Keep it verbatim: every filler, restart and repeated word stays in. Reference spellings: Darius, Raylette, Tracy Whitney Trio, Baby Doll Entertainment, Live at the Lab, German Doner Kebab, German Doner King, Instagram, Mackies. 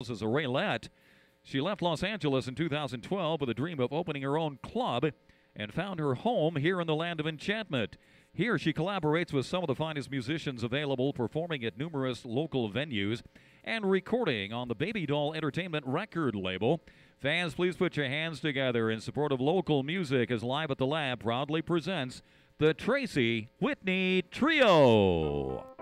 As a Raylette, she left Los Angeles in two thousand twelve with a dream of opening her own club and found her home here in the land of enchantment. Here she collaborates with some of the finest musicians available, performing at numerous local venues and recording on the Baby Doll Entertainment record label. Fans, please put your hands together in support of local music as Live at the Lab proudly presents the Tracy Whitney Trio.